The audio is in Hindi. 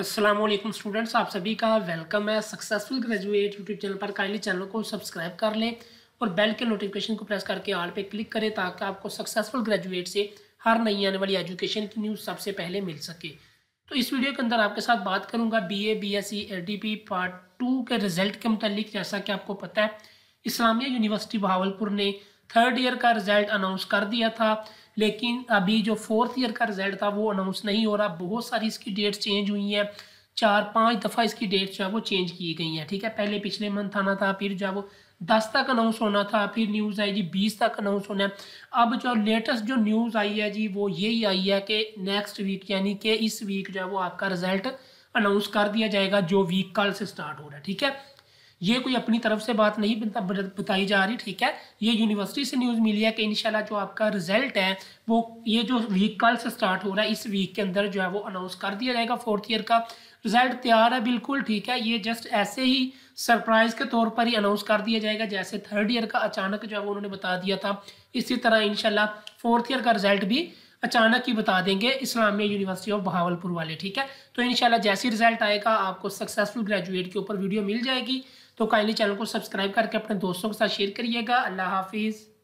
अस्सलाम वालेकुम स्टूडेंट्स, आप सभी का वेलकम है सक्सेसफुल ग्रेजुएट यूट्यूब चैनल पर। काइंडली चैनल को सब्सक्राइब कर लें और बेल के नोटिफिकेशन को प्रेस करके ऑल पे क्लिक करें ताकि आपको सक्सेसफुल ग्रेजुएट से हर नई आने वाली एजुकेशन की न्यूज़ सबसे पहले मिल सके। तो इस वीडियो के अंदर आपके साथ बात करूँगा BA, BSc, ADP पार्ट 2 के रिज़ल्ट के मुतालिक। जैसा कि आपको पता है, इस्लामिया यूनिवर्सिटी बहावलपुर ने थर्ड ईयर का रिज़ल्ट अनाउंस कर दिया था, लेकिन अभी जो फोर्थ ईयर का रिज़ल्ट था वो अनाउंस नहीं हो रहा। बहुत सारी इसकी डेट्स चेंज हुई हैं, 4-5 दफ़ा इसकी डेट्स जो है वो चेंज की गई हैं। ठीक है, पहले पिछले मंथ आना था, फिर जो है वो 10 तक अनाउंस होना था, फिर न्यूज़ आई जी 20 तक अनाउंस होना है। अब जो लेटेस्ट जो न्यूज़ आई है जी वो यही आई है कि नेक्स्ट वीक यानी कि इस वीक जो है वो आपका रिज़ल्ट अनाउंस कर दिया जाएगा, जो वीक कल से स्टार्ट हो रहा है। ठीक है, ये कोई अपनी तरफ से बात नहीं बताई जा रही। ठीक है, ये यूनिवर्सिटी से न्यूज़ मिली है कि इंशाल्लाह जो आपका रिज़ल्ट है वो ये जो वीक कल से स्टार्ट हो रहा है इस वीक के अंदर जो है वो अनाउंस कर दिया जाएगा। फोर्थ ईयर का रिज़ल्ट तैयार है बिल्कुल। ठीक है, ये जस्ट ऐसे ही सरप्राइज़ के तौर पर ही अनाउंस कर दिया जाएगा, जैसे थर्ड ईयर का अचानक जो है वो उन्होंने बता दिया था, इसी तरह इंशाल्लाह फोर्थ ईयर का रिज़ल्ट भी अचानक ही बता देंगे इस्लामिया यूनिवर्सिटी ऑफ बहावलपुर वाले। ठीक है, तो इंशाल्लाह जैसी रिज़ल्ट आएगा आपको सक्सेसफुल ग्रेजुएट के ऊपर वीडियो मिल जाएगी। तो काइंडली चैनल को सब्सक्राइब करके अपने दोस्तों के साथ शेयर करिएगा। अल्लाह हाफिज़।